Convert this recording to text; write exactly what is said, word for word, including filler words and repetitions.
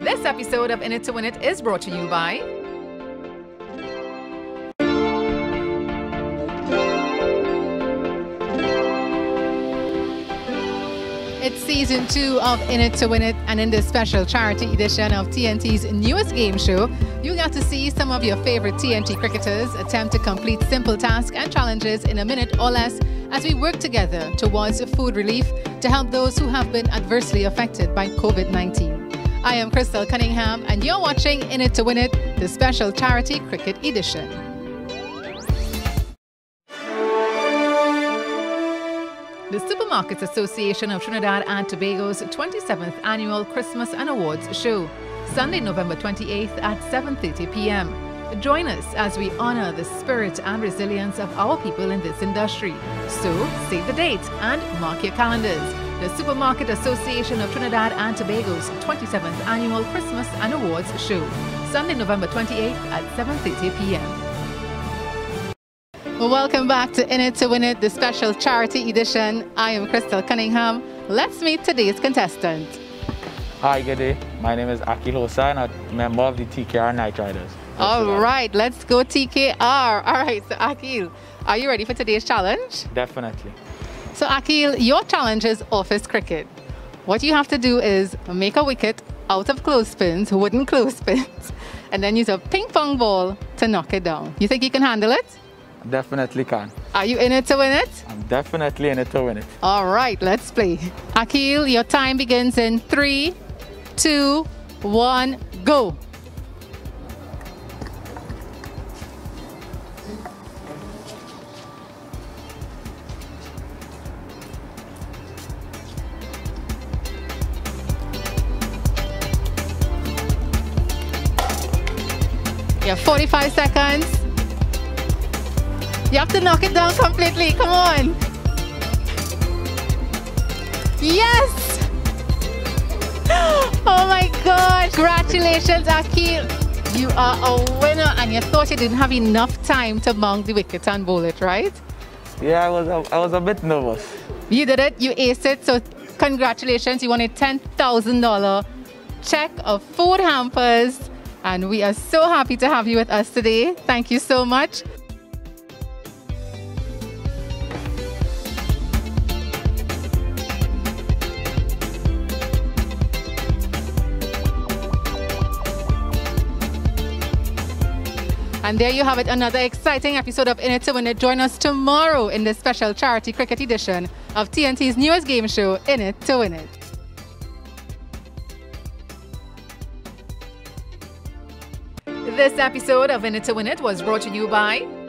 This episode of In It to Win It is brought to you by It's season two of In It to Win It, and in this special charity edition of T N T's newest game show, you got to see some of your favorite T N T cricketers attempt to complete simple tasks and challenges in a minute or less as we work together towards food relief to help those who have been adversely affected by COVID nineteen. I am Crystal Cunningham, and you're watching In It to Win It, the special charity cricket edition. The Supermarkets Association of Trinidad and Tobago's twenty-seventh Annual Christmas and Awards Show, Sunday, November twenty-eighth at seven thirty p m Join us as we honor the spirit and resilience of our people in this industry. So, save the date and mark your calendars. The Supermarket Association of Trinidad and Tobago's twenty-seventh Annual Christmas and Awards Show, Sunday, November twenty-eighth at seven thirty p m Well, welcome back to In It to Win It, the special charity edition. I am Crystal Cunningham. Let's meet today's contestant. Hi, good day. My name is Akeal Hosein. I'm a member of the T K R Knight Riders. All right, let's go T K R. All right, so Akeal, are you ready for today's challenge? Definitely. So Akeal, your challenge is office cricket. What you have to do is make a wicket out of clothespins, wooden clothespins, and then use a ping pong ball to knock it down. You think you can handle it? Definitely can. Are you in it to win it? I'm definitely in it to win it. All right, let's play. Akeal, your time begins in three, two, one, go. You have forty-five seconds. You have to knock it down completely. Come on. Yes! Oh my God! Congratulations, Akeal. You are a winner, and you thought you didn't have enough time to mount the wicket and bowl it, right? Yeah, I was. A, I was a bit nervous. You did it. You aced it. So, congratulations. You won a ten thousand dollar check of food hampers. And we are so happy to have you with us today. Thank you so much. And there you have it, another exciting episode of In It to Win It. Join us tomorrow in the special charity cricket edition of T N T's newest game show, In It to Win It. This episode of In It to Win It was brought to you by